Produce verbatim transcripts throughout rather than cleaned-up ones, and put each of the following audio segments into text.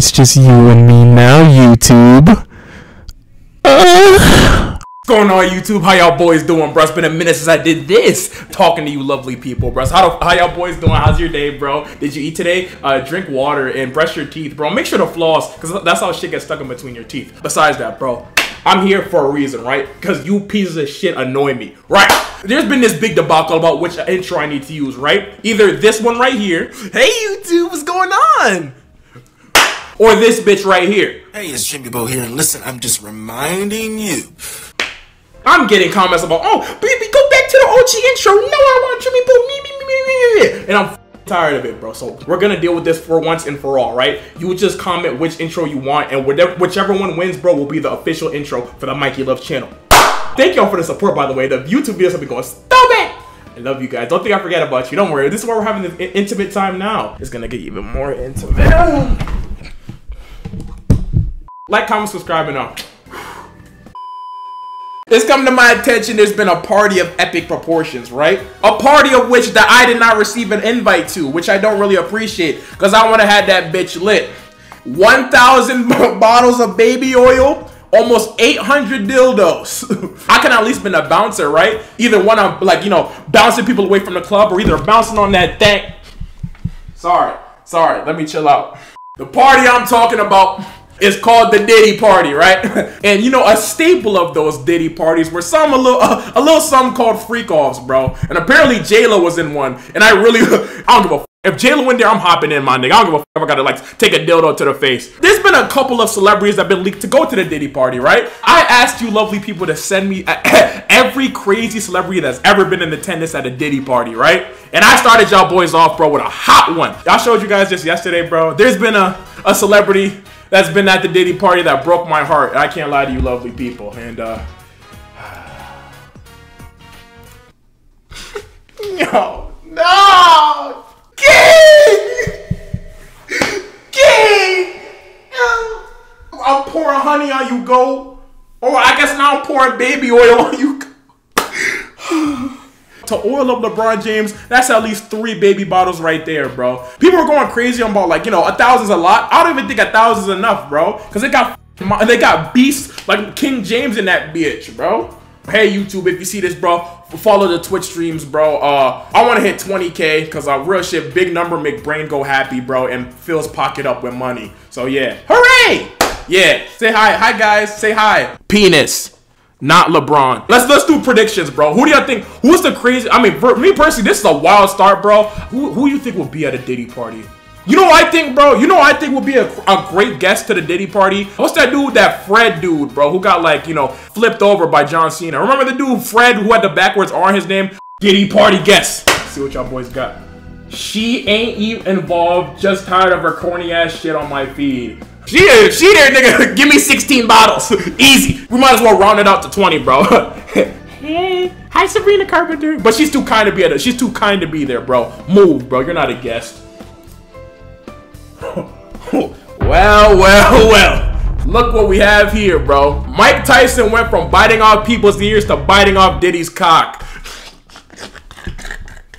It's just you and me now, YouTube. Uh. What's going on, YouTube? How y'all boys doing, bro? It's been a minute since I did this, talking to you lovely people, bro. How, how y'all boys doing? How's your day, bro? Did you eat today? Uh, drink water and brush your teeth, bro. Make sure to floss, because that's how shit gets stuck in between your teeth. Besides that, bro, I'm here for a reason, right? Because you pieces of shit annoy me, right? There's been this big debacle about which intro I need to use, right? Either this one right here. Hey, YouTube, what's going on? Or this bitch right here. Hey, it's Jimmy Bo here, and listen, I'm just reminding you. I'm getting comments about, oh, baby, go back to the O G intro. No, I want Jimmy Bo, me, me, me, me, me. And I'm tired of it, bro. So we're gonna deal with this for once and for all, right? You just comment which intro you want, and whatever, whichever one wins, bro, will be the official intro for the Mikey Loves channel. Thank y'all for the support, by the way. The YouTube videos have been going, stop it! I love you guys. Don't think I forget about you. Don't worry. This is why we're having the intimate time now. It's gonna get even more intimate. Like, comment, subscribe, and all. It's come to my attention there's been a party of epic proportions, right? A party of which that I did not receive an invite to, which I don't really appreciate, because I would have had that bitch lit. one thousand bottles of baby oil, almost eight hundred dildos. I can at least been a bouncer, right? Either one, I'm like, you know, bouncing people away from the club, or either bouncing on that thing. Sorry, sorry, let me chill out. The party I'm talking about... it's called the Diddy party, right? And you know, a staple of those Diddy parties were some a little uh, a little something called freak-offs, bro. And apparently JLo was in one, and I really I don't give a f if JLo in there, I'm hopping in, my nigga. I don't give a f if I gotta like take a dildo to the face. There's been a couple of celebrities that have been leaked to go to the Diddy party, right? I asked you lovely people to send me every crazy celebrity that's ever been in attendance at a Diddy party, right? And I started y'all boys off, bro, with a hot one. I showed you guys this yesterday, bro. There's been a a celebrity that's been at the Diddy party that broke my heart. I can't lie to you lovely people. And, uh... no. No! King! King! I'm pouring honey on you, go. Or I guess now I'm pouring baby oil on you, go. To oil up LeBron James, that's at least three baby bottles right there, bro. People are going crazy about like, you know, a thousand's a lot. I don't even think a thousand's enough, bro, because they got they got beasts like King James in that bitch, bro. Hey, YouTube, if you see this, bro, follow the Twitch streams, bro. Uh, I want to hit twenty K because uh, real shit, big number make brain go happy, bro, and fills pocket up with money. So yeah, hooray! Yeah, say hi, hi guys, say hi. Penis. Not LeBron. Let's let's do predictions, bro. Who do y'all think? Who's the crazy? I mean, for me personally, this is a wild start, bro. Who who you think will be at a Diddy party? You know what I think, bro? You know what I think will be a, a great guest to the Diddy party? What's that dude, that Fred dude, bro, who got like, you know, flipped over by John Cena? Remember the dude Fred who had the backwards R in his name? Diddy party guest. Let's see what y'all boys got. She ain't even involved. Just tired of her corny ass shit on my feed. She there, she there, nigga. Give me sixteen bottles. Easy. We might as well round it out to twenty, bro. Hey. Hi, Sabrina Carpenter. But she's too kind to be at it. She's too kind to be there, bro. Move, bro. You're not a guest. Well, well, well. Look what we have here, bro. Mike Tyson went from biting off people's ears to biting off Diddy's cock.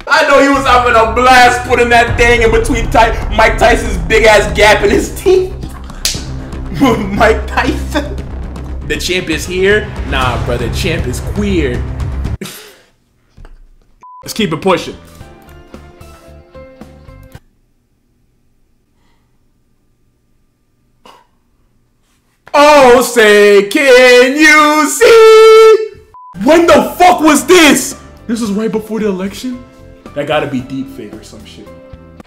I know he was having a blast putting that thing in between Ty Mike Tyson's big-ass gap in his teeth. Mike Tyson. The champ is here? Nah, brother. Champ is queer. Let's keep it pushing. Oh, say, can you see? When the fuck was this? This was right before the election? That gotta be deep fake or some shit.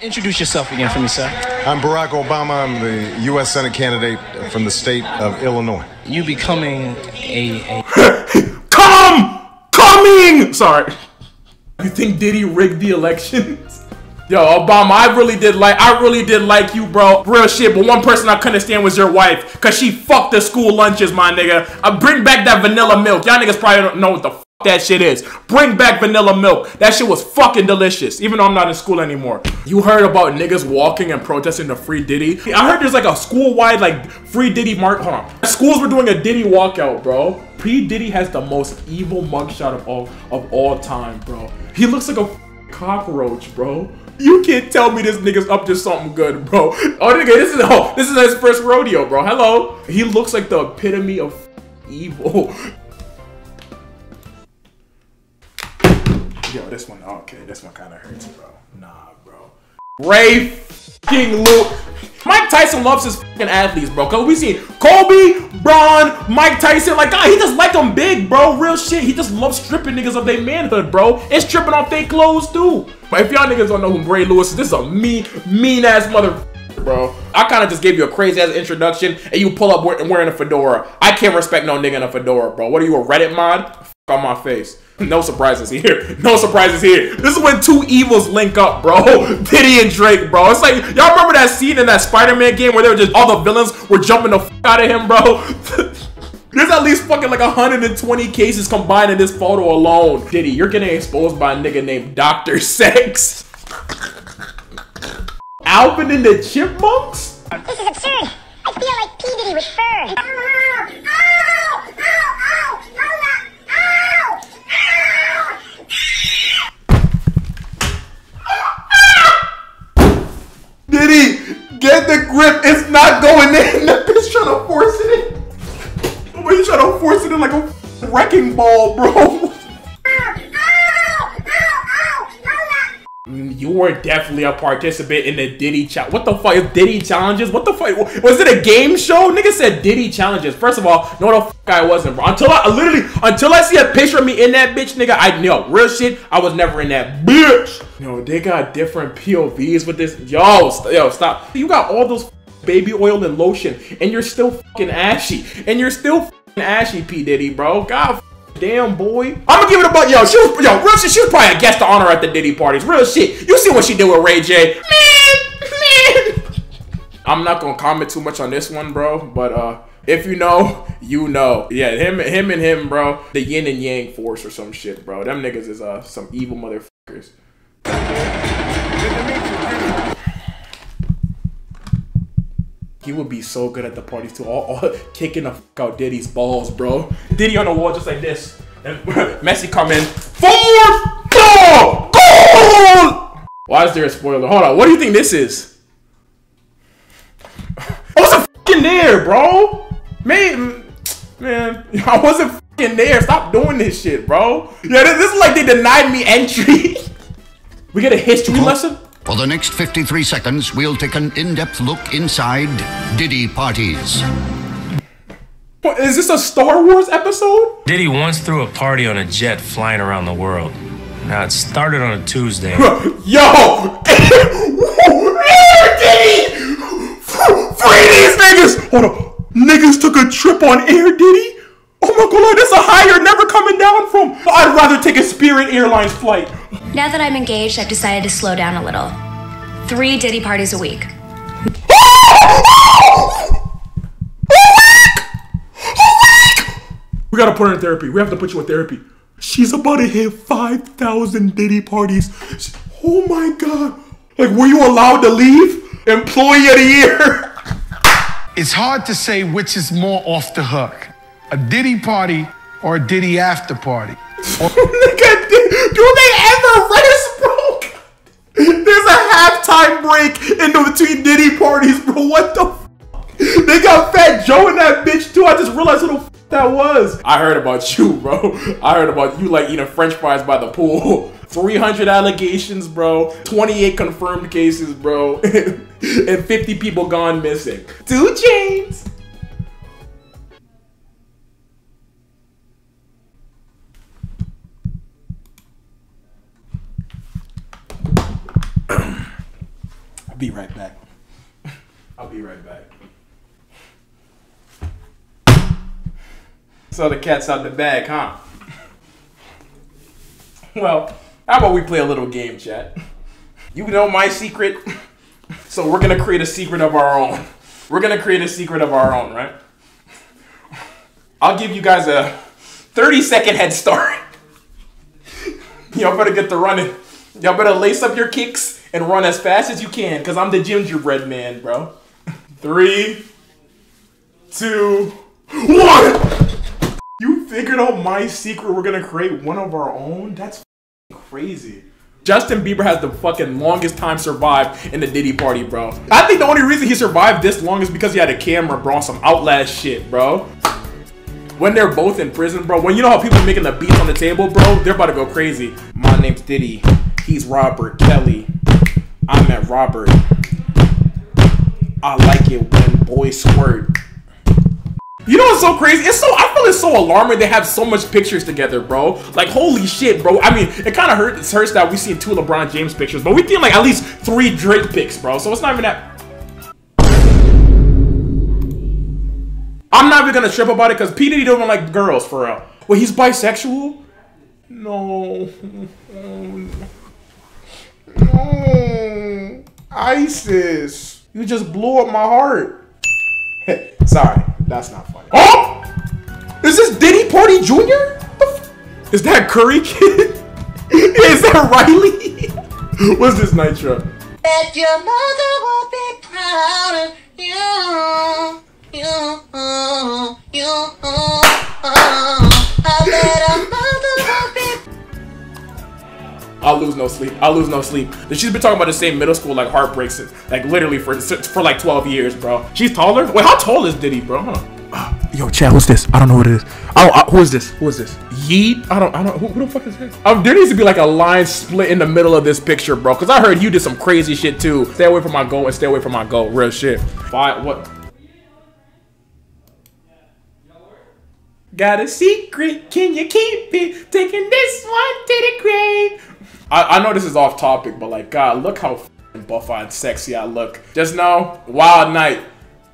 Introduce yourself again for me, sir. I'm Barack Obama. I'm the U S Senate candidate from the state of Illinois. You becoming a... a Come! Coming! Sorry. You think Diddy rigged the elections? Yo, Obama, I really did like... I really did like you, bro. Real shit, but one person I couldn't stand was your wife. Because she fucked the school lunches, my nigga. I bring back that vanilla milk. Y'all niggas probably don't know what the fuck that shit is. Bring back vanilla milk. That shit was fucking delicious, even though I'm not in school anymore. You heard about niggas walking and protesting the free Diddy? I heard there's like a school-wide like free Diddy mark. Hold on. Schools were doing a Diddy walkout, bro. P. Diddy has the most evil mugshot of all of all time, bro. He looks like a cockroach, bro. You can't tell me this nigga's up to something good, bro. Oh, nigga, this is oh, this is his first rodeo, bro. Hello. He looks like the epitome of evil. Yo, this one, okay, this one kind of hurts, bro. Nah, bro. Ray King Luke. Mike Tyson loves his fucking athletes, bro. Cause we seen Kobe, Braun, Mike Tyson. Like, God, he just liked them big, bro. Real shit. He just loves stripping niggas of their manhood, bro. And stripping off their clothes, too. But if y'all niggas don't know who Ray Lewis is, this is a mean, mean ass motherfucker, bro. I kind of just gave you a crazy ass introduction and you pull up wearing a fedora. I can't respect no nigga in a fedora, bro. What are you, a Reddit mod? On my face. No surprises here. No surprises here. This is when two evils link up, bro. Diddy and Drake, bro. It's like, y'all remember that scene in that Spider-Man game where they were just, all the villains were jumping the f out of him, bro? There's at least fucking like one hundred twenty cases combined in this photo alone. Diddy, you're getting exposed by a nigga named Doctor Sex. Alvin and the Chipmunks? This is absurd. I feel like P. Diddy with fur. Oh, oh, oh. Diddy, get the grip. It's not going in. That bitch trying to force it in. Why are you trying to force it in like a wrecking ball, bro? You were definitely a participant in the Diddy challenge. What the fuck is Diddy challenges? What the fuck? Was it a game show? Nigga said Diddy challenges. First of all, no, the fuck I wasn't, bro. Until I literally, until I see a picture of me in that bitch, nigga, I know. Real shit, I was never in that bitch. Yo, they got different P O Vs with this. Yo, st yo, stop. You got all those baby oil and lotion, and you're still fucking ashy, and you're still fucking ashy, P Diddy, bro. God. Damn, boy. I'm gonna give it a butt. Yo, she was, yo, real shit, she was probably a guest to honor at the Diddy parties. Real shit. You see what she did with Ray J. Man, man. I'm not gonna comment too much on this one, bro. But uh, if you know, you know. Yeah, him, him and him, bro. The yin and yang force or some shit, bro. Them niggas is uh, some evil motherfuckers. He would be so good at the parties too, all, all kicking the f out Diddy's balls, bro. Diddy on the wall just like this. And Messi come in. Fourth goal! Goal! Why is there a spoiler? Hold on, what do you think this is? I wasn't f***ing there, bro. Man, man, I wasn't f***ing there. Stop doing this shit, bro. Yeah, this, this is like they denied me entry. We get a history lesson? For the next fifty-three seconds, we'll take an in-depth look inside Diddy parties. What, is this a Star Wars episode? Diddy once threw a party on a jet flying around the world. Now, it started on a Tuesday. Yo! Air Diddy! Free these niggas! Hold on. Niggas took a trip on Air Diddy? Oh my god, that's a higher never coming down from. I'd rather take a Spirit Airlines flight. Now that I'm engaged, I've decided to slow down a little. Three Diddy parties a week. We gotta put her in therapy. We have to put you in therapy. She's about to hit five thousand Diddy parties. Oh my god. Like, were you allowed to leave? Employee of the year. It's hard to say which is more off the hook. A Diddy party or a Diddy after party. Do they ever rest, bro? There's a halftime break in between Diddy parties, bro. What the f? They got Fat Joe in that bitch too. I just realized who the f that was. I heard about you, bro. I heard about you like eating french fries by the pool. three hundred allegations, bro. twenty-eight confirmed cases, bro. And fifty people gone missing. two Chainz. I'll be right back. I'll be right back. So the cat's out the bag, huh? Well, how about we play a little game, chat? You know my secret, so we're gonna create a secret of our own. We're gonna create a secret of our own, right? I'll give you guys a thirty second head start. Y'all better get to running. Y'all better lace up your kicks and run as fast as you can, because I'm the gingerbread man, bro. Three, two, one! You figured out my secret, we're gonna create one of our own? That's crazy. Justin Bieber has the fucking longest time survived in the Diddy party, bro. I think the only reason he survived this long is because he had a camera, bro, on some outlast shit, bro. When they're both in prison, bro, when you know how people are making the beats on the table, bro, they're about to go crazy. My name's Diddy. He's Robert Kelly. I'm at Robert. I like it when boys squirt. You know what's so crazy? It's so I feel it's so alarming they have so much pictures together, bro. Like, holy shit, bro. I mean, it kind of hurts, hurts that we've seen two LeBron James pictures, but we've seen, like, at least three Drake pics, bro. So it's not even that... I'm not even going to trip about it, because P. Diddy don't even like girls, for real. Wait, he's bisexual? No. No. ISIS. You just blew up my heart. Sorry. That's not funny. Oh! Is this Diddy Party Junior? Is that Curry Kid? Is that Riley? What's this Nitro? Bet your mother will be proud of you. You, you, oh. I bet a mother will be... I'll lose no sleep. I'll lose no sleep. She's been talking about the same middle school, like, heartbreaks, like, literally for, for like, twelve years, bro. She's taller? Wait, how tall is Diddy, bro? Hold on. Uh, yo, Chad, who's this? I don't know what it is. I don't, I, who is this? Who is this? Yeet? I don't, I don't, who, who the fuck is this? Um, there needs to be, like, a line split in the middle of this picture, bro, because I heard you did some crazy shit, too. Stay away from my goal and stay away from my goal. Real shit. Why, what? Got a secret, can you keep it? Taking this one to the grave. I, I know this is off topic, but like, God, look how buff and sexy I look. Just know, wild night.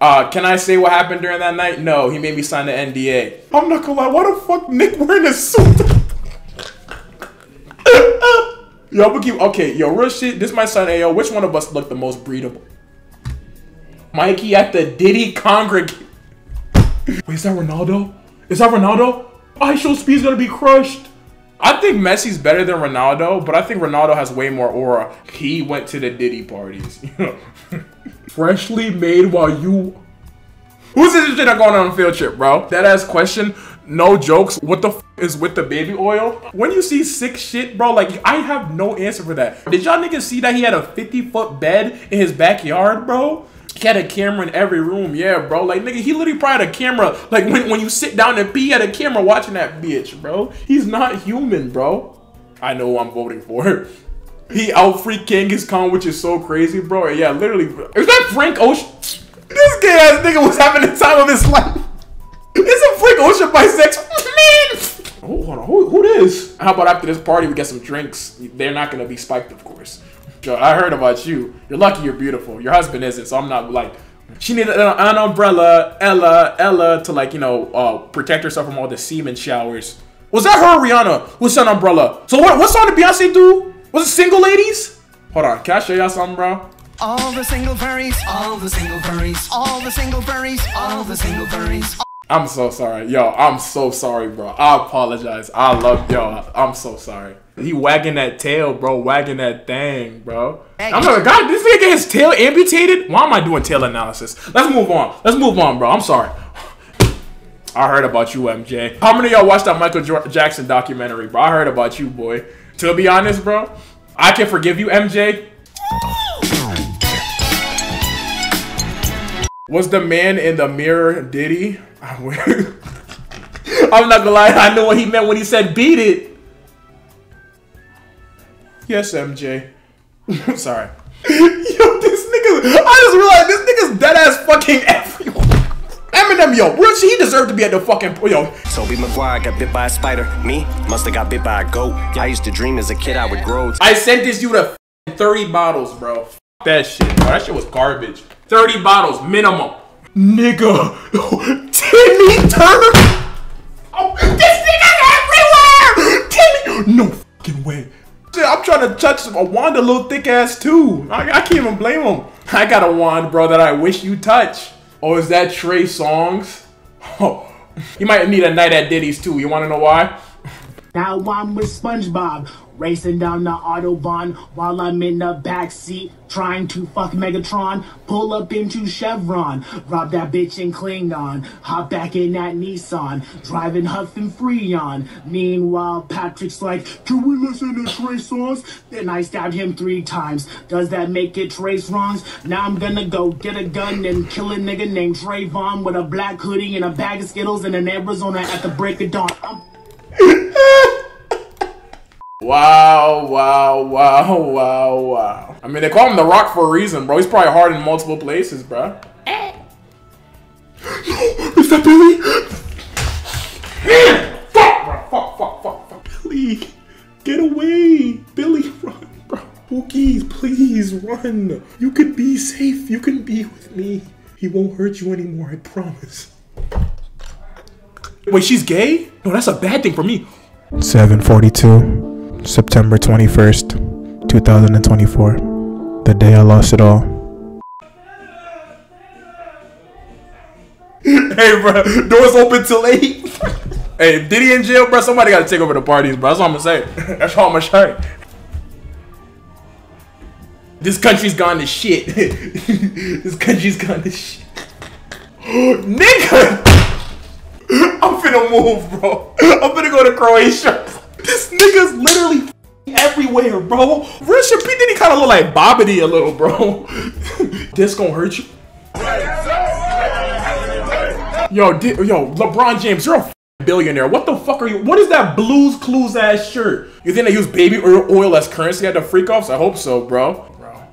Uh, can I say what happened during that night? No, he made me sign the N D A. I'm not gonna lie, why the fuck Nick wearing a suit? Yo, I'm gonna keep, okay, yo, real shit, this my son Ayo. Which one of us looked the most breedable? Mikey at the Diddy congregation. Wait, is that Ronaldo? Is that Ronaldo? I show speed's gonna be crushed. I think Messi's better than Ronaldo, but I think Ronaldo has way more aura. He went to the Diddy parties. Freshly made while you... Who's this shit that going on a field trip, bro? That ass question, no jokes. What the f is with the baby oil? When you see sick shit, bro, like, I have no answer for that. Did y'all niggas see that he had a fifty foot bed in his backyard, bro? He had a camera in every room, yeah, bro. Like, nigga, he literally probably had a camera. Like, when, when you sit down and pee, he had a camera watching that bitch, bro. He's not human, bro. I know who I'm voting for. He out-freaked Genghis Khan, which is so crazy, bro. Yeah, literally. Is that Frank Ocean? This gay-ass nigga was having the time of his life. Isn't Frank Ocean bisexual? Man! Oh, hold on. Who, who this? How about after this party, we get some drinks? They're not going to be spiked, of course. Yo, I heard about you. You're lucky you're beautiful. Your husband isn't, so I'm not like... She needed an, an umbrella, Ella, Ella, to like, you know, uh, protect herself from all the semen showers. Was that her or Rihanna? What's an umbrella? So what, what song did Beyonce do? Was it Single Ladies? Hold on, can I show y'all something, bro? All the single furries, all the single furries, all the single furries, all the single furries. I'm so sorry. Yo, I'm so sorry, bro. I apologize. I love y'all. I'm so sorry. He wagging that tail, bro. Wagging that thing, bro. I'm like, God, this nigga get his tail amputated? Why am I doing tail analysis? Let's move on. Let's move on, bro. I'm sorry. I heard about you, M J. How many of y'all watched that Michael Jackson documentary, bro? I heard about you, boy. To be honest, bro, I can forgive you, M J. Was the man in the mirror Diddy? I'm not gonna lie. I know what he meant when he said beat it. Yes, M J. Sorry. Yo, this nigga, I just realized this nigga's dead ass fucking everyone. Eminem, yo, real shit, he deserved to be at the fucking, yo. Toby McGuire got bit by a spider. Me, musta got bit by a goat. I used to dream as a kid I would grow. I sentenced you to thirty bottles, bro. F that shit, bro. That shit was garbage. thirty bottles, minimum. Nigga. Timmy Turner. Oh, this nigga's everywhere. Timmy. No fucking way. I'm trying to touch a wand a little thick ass too. I, I can't even blame him. I got a wand, bro, that I wish you touch. Oh, is that Trey Songz? Oh, you might need a night at Diddy's too. You want to know why? Now I'm with SpongeBob. Racing down the Autobahn while I'm in the backseat trying to fuck Megatron. Pull up into Chevron, rob that bitch in Klingon. Hop back in that Nissan, driving Huff and Freon. Meanwhile, Patrick's like, can we listen to Trey Songz? Then I stabbed him three times. Does that make it Trey Songz? Now I'm gonna go get a gun and kill a nigga named Trayvon with a black hoodie and a bag of Skittles and an Arizona at the break of dawn. I'm Wow, wow, wow, wow, wow. I mean, they call him The Rock for a reason, bro. He's probably hard in multiple places, bro. Eh. Is that Billy? Fuck, bro. Fuck, fuck, fuck, fuck. Billy, get away. Billy, run, bro. Pookies, please run. You can be safe. You can be with me. He won't hurt you anymore, I promise. Wait, she's gay? No, that's a bad thing for me. seven forty-two. September twenty-first, two thousand twenty-four, the day I lost it all. Hey, bro, doors open till eight. Hey, if Diddy in jail, bro, somebody gotta take over the parties, bro. That's what I'm gonna say. That's all I'm gonna say. This country's gone to shit. This country's gone to shit. Nigga, I'm finna move, bro. I'm finna go to Croatia. This nigga's literally everywhere, bro. Real shit, P. Diddy kind of look like Bobbity a little, bro. This gonna hurt you. Yo, yo, LeBron James, you're a billionaire. What the fuck are you? What is that Blues Clues ass shirt? You think they use baby oil as currency at the freak-offs? I hope so, bro. Bro.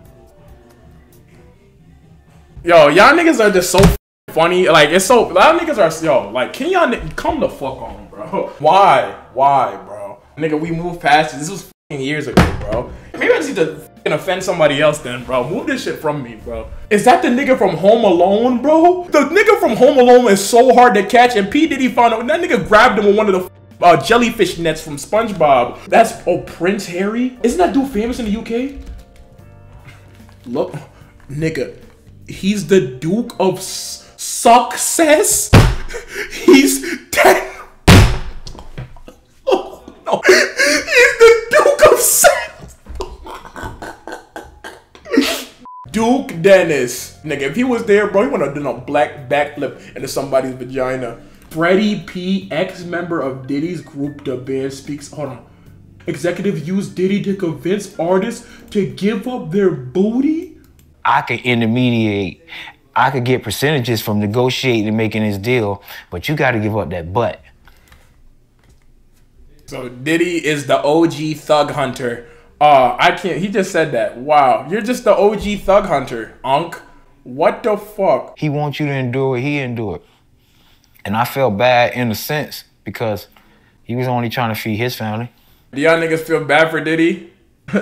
Yo, y'all niggas are just so funny. Like, it's so, y'all niggas are, yo, like, can y'all come the fuck on, bro? Why? Why, bro? Nigga, we moved past it. This was f***ing years ago, bro. Maybe I just need to f***ing offend somebody else then, bro. Move this shit from me, bro. Is that the nigga from Home Alone, bro? The nigga from Home Alone is so hard to catch, and P. Diddy found out. That nigga grabbed him with one of the uh, jellyfish nets from SpongeBob. That's, oh, Prince Harry? Isn't that dude famous in the U K? Look, nigga, he's the Duke of S Success? He's dead. No. He's the Duke of Sex. Duke Dennis. Nigga, if he was there, bro, he would have done a black backflip into somebody's vagina. Freddie P, ex-member of Diddy's group The Bear Speaks. Hold on. Executive used Diddy to convince artists to give up their booty? I could intermediate. I could get percentages from negotiating and making this deal, but you got to give up that butt. So Diddy is the O G thug hunter. Uh, I can't, he just said that. Wow, you're just the O G thug hunter, Unc. What the fuck? He wants you to endure it, he endured. And I felt bad in a sense because he was only trying to feed his family. Do y'all niggas feel bad for Diddy?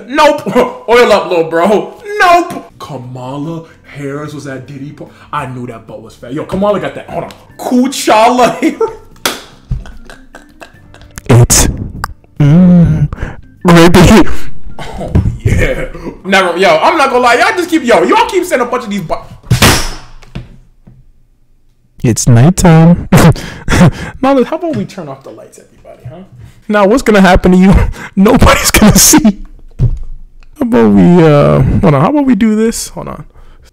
Nope, oil up, little bro, nope. Kamala Harris was at Diddy po- I knew that butt was fat. Yo, Kamala got that, hold on. Kuchala Harris. Oh yeah, never. Yo, I'm not gonna lie. Y'all just keep yo. Y'all keep sending a bunch of these. It's nighttime. Now, how about we turn off the lights, everybody? Huh? Now, what's gonna happen to you? Nobody's gonna see. How about we? Uh, hold on. How about we do this? Hold on.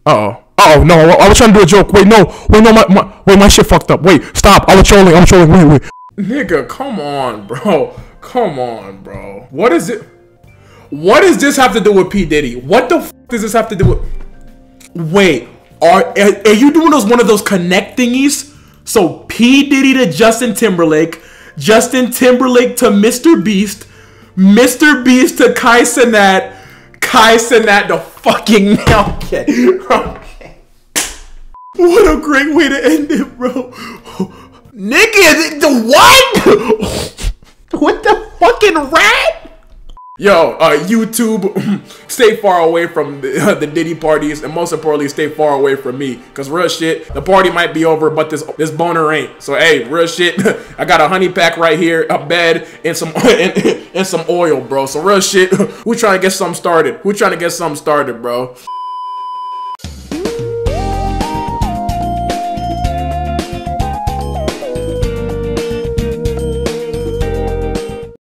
Uh oh. Uh oh no. I was trying to do a joke. Wait, no. Wait, no. My, my wait. My shit fucked up. Wait. Stop. I was trolling. I was trolling. Wait, wait. Nigga, come on, bro. Come on, bro. What is it? What does this have to do with P. Diddy? What the f does this have to do with? Wait, are, are, are you doing those one of those connect thingies? So P. Diddy to Justin Timberlake, Justin Timberlake to Mister Beast, Mister Beast to Kai Cenat, Kai Cenat to fucking now. Okay. Okay. What a great way to end it, bro. Nigga, the what? What the fucking rat? Yo, uh, YouTube, stay far away from the, uh, the Diddy parties, and most importantly, stay far away from me. Cause real shit, the party might be over, but this this boner ain't. So hey, real shit, I got a honey pack right here, a bed, and some and, and some oil, bro. So real shit, who trying to get something started? Who trying to get something started, bro?